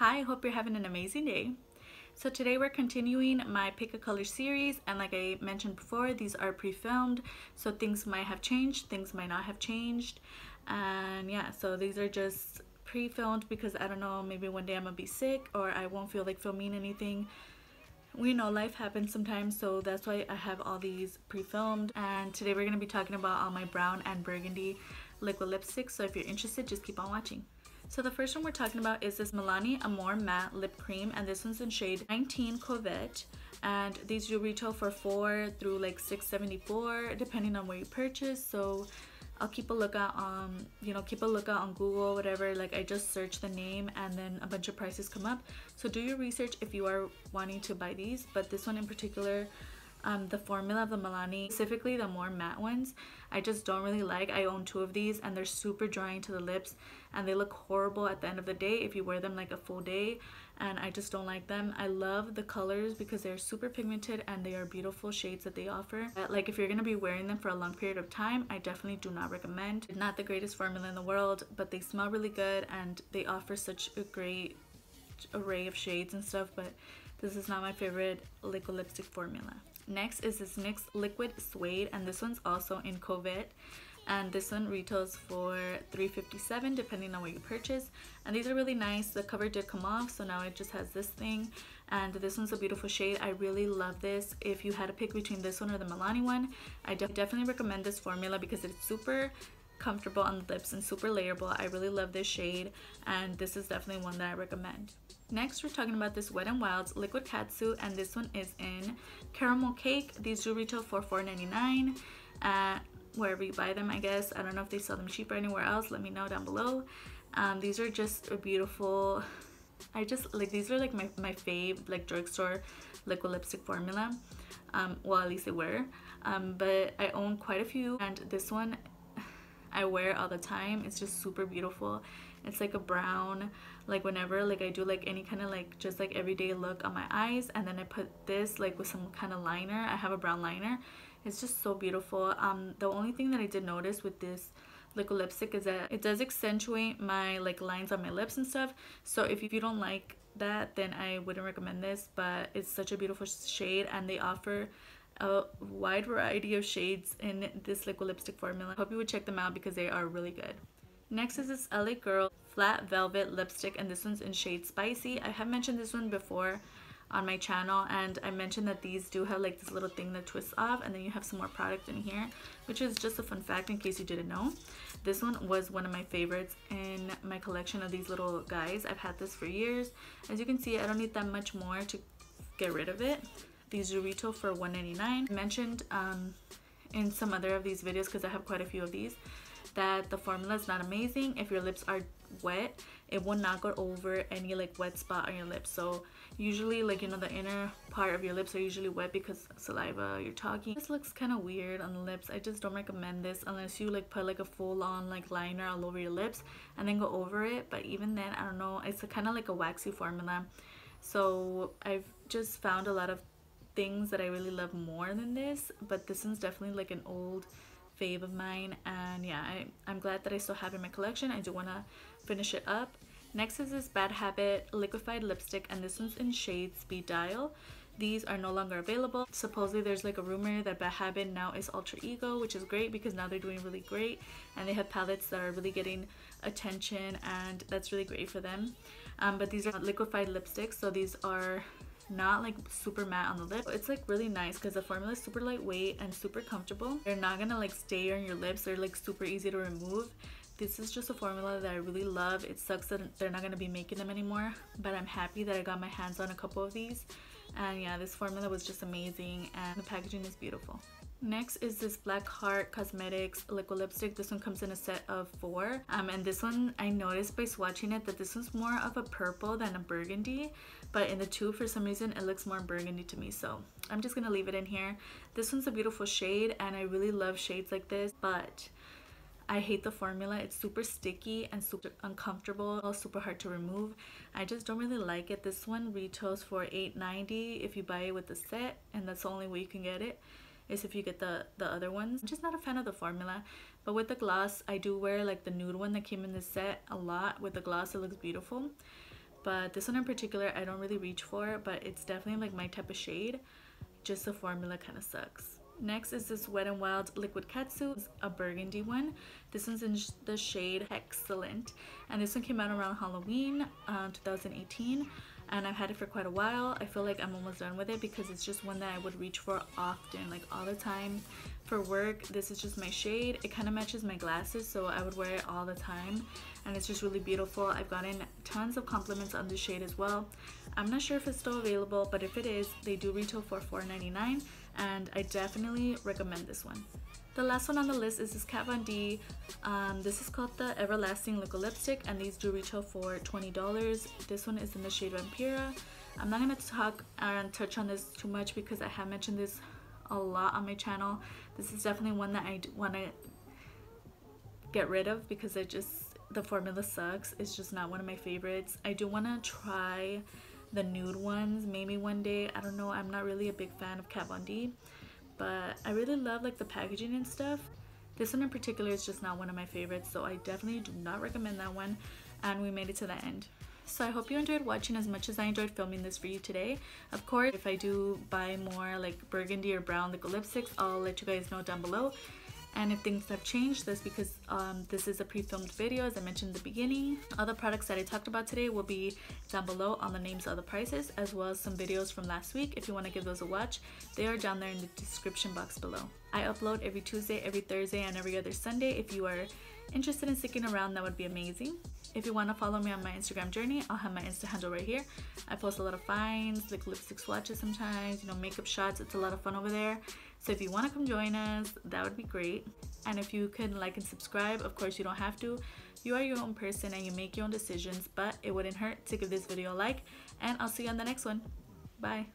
Hi, hope you're having an amazing day. So today we're continuing my pick a color series, and like I mentioned before, these are pre-filmed, so things might have changed, things might not have changed, and yeah, so these are just pre-filmed because I don't know, maybe one day I'm gonna be sick or I won't feel like filming anything. We know life happens sometimes, so that's why I have all these pre-filmed. And today we're gonna be talking about all my brown and burgundy liquid lipsticks, so if you're interested, just keep on watching. So the first one we're talking about is this Milani Amor Matte Lip Cream, and this one's in shade 19 Covette, and these do retail for $4 through like $6.74 depending on where you purchase. So I'll keep a lookout on, you know, keep a lookout on Google, whatever. Like I just search the name and then a bunch of prices come up, so do your research if you are wanting to buy these. But this one in particular, the formula of the Milani, specifically the more matte ones, I just don't really like. I own two of these and they're super drying to the lips and they look horrible at the end of the day if you wear them like a full day, and I just don't like them. I love the colors because they're super pigmented and they are beautiful shades that they offer, but like if you're gonna be wearing them for a long period of time, I definitely do not recommend. Not the greatest formula in the world, but they smell really good and they offer such a great array of shades and stuff, but this is not my favorite liquid lipstick formula. Next is this NYX Liquid Suede, and this one's also in Covette, and this one retails for $3.57 depending on what you purchase. And these are really nice. The cover did come off, so now it just has this thing, and this one's a beautiful shade. I really love this. If you had to pick between this one or the Milani one, I definitely recommend this formula because it's super comfortable on the lips and super layerable. I really love this shade, and this is definitely one that I recommend. Next, we're talking about this Wet n Wild's Liquid Catsuit, and this one is in Caramel Cake. These do retail for $4.99 at wherever you buy them, I guess. I don't know if they sell them cheaper anywhere else. Let me know down below. These are just a beautiful, I just like, these are like my fave, like drugstore liquid lipstick formula. Well, at least they were. But I own quite a few, and this one I wear all the time. It's just super beautiful. It's like a brown, like whenever like I do like any kind of like just like everyday look on my eyes, and then I put this like with some kind of liner. I have a brown liner. It's just so beautiful. The only thing that I did notice with this liquid lipstick is that it does accentuate my like lines on my lips and stuff, so if you don't like that, then I wouldn't recommend this. But it's such a beautiful shade, and they offer a wide variety of shades in this liquid lipstick formula. I hope you would check them out because they are really good. Next is this LA Girl Flat Velvet Lipstick, and this one's in shade Spicy. I have mentioned this one before on my channel, and I mentioned that these do have like this little thing that twists off, and then you have some more product in here, which is just a fun fact in case you didn't know. This one was one of my favorites in my collection of these little guys. I've had this for years. As you can see, I don't need that much more to get rid of it. These do retail for $1.99. I mentioned in some other of these videos, because I have quite a few of these, that the formula is not amazing. If your lips are wet, it will not go over any like wet spot on your lips. So usually, like, you know, the inner part of your lips are usually wet because saliva, you're talking. This looks kind of weird on the lips. I just don't recommend this unless you like put like a full-on like liner all over your lips and then go over it. But even then, I don't know, it's kind of like a waxy formula, so I've just found a lot of things that I really love more than this, but this one's definitely like an old fave of mine, and yeah, I'm glad that I still have it in my collection. I do want to finish it up. Next is this Bad Habit Liquefied Lipstick, and this one's in shade Speed Dial. These are no longer available. Supposedly there's like a rumor that Bad Habit now is Alter Ego, which is great because now they're doing really great and they have palettes that are really getting attention, and that's really great for them. But these are liquefied lipsticks, so these are not like super matte on the lip. It's like really nice because the formula is super lightweight and super comfortable. They're not gonna like stay on your lips. They're like super easy to remove. This is just a formula that I really love. It sucks that they're not gonna be making them anymore, but I'm happy that I got my hands on a couple of these. And yeah, this formula was just amazing, and the packaging is beautiful. Next is this Black Heart Cosmetics liquid lipstick. This one comes in a set of 4, and this one, I noticed by swatching it that this one's more of a purple than a burgundy, but in the tube for some reason it looks more burgundy to me, so I'm just gonna leave it in here. This one's a beautiful shade, and I really love shades like this, but I hate the formula. It's super sticky and super uncomfortable, super hard to remove. I just don't really like it. This one retails for $8.90 if you buy it with the set, and that's the only way you can get it is if you get the other ones. I'm just not a fan of the formula, but with the gloss, I do wear like the nude one that came in the set a lot. With the gloss, it looks beautiful. but this one in particular I don't really reach for, but it's definitely like my type of shade, just the formula kind of sucks. Next is this Wet n Wild Liquid Katsu. It's a burgundy one. This one's in the shade Excellent, and this one came out around Halloween 2018, and I've had it for quite a while. I feel like I'm almost done with it because it's just one that I would reach for often, like all the time. For work, this is just my shade. It kind of matches my glasses, so I would wear it all the time, and it's just really beautiful. I've gotten tons of compliments on this shade as well. I'm not sure if it's still available, but if it is, they do retail for $4.99, and I definitely recommend this one. The last one on the list is this Kat Von D. This is called the Everlasting Liquid Lipstick, and these do retail for $20. This one is in the shade Vampira. I'm not going to talk and touch on this too much because I have mentioned this a lot on my channel. This is definitely one that I want to get rid of because it just, the formula sucks. It's just not one of my favorites. I do want to try the nude ones maybe one day. I don't know, I'm not really a big fan of Kat Von D, but I really love like the packaging and stuff. This one in particular is just not one of my favorites, so I definitely do not recommend that one. And we made it to the end. So I hope you enjoyed watching as much as I enjoyed filming this for you today. Of course, if I do buy more like burgundy or brown liquid lipsticks, I'll let you guys know down below. And if things have changed, that's because this is a pre-filmed video, as I mentioned in the beginning. All the products that I talked about today will be down below on the names of the prices, as well as some videos from last week. If you want to give those a watch, they are down there in the description box below. I upload every Tuesday, every Thursday, and every other Sunday. If you are interested in sticking around, that would be amazing. If you want to follow me on my Instagram journey, I'll have my Insta handle right here. I post a lot of finds, like lipstick swatches sometimes, you know, makeup shots. It's a lot of fun over there. So if you want to come join us, that would be great. And if you can like and subscribe, of course you don't have to. You are your own person and you make your own decisions, but it wouldn't hurt to give this video a like, and I'll see you on the next one. Bye.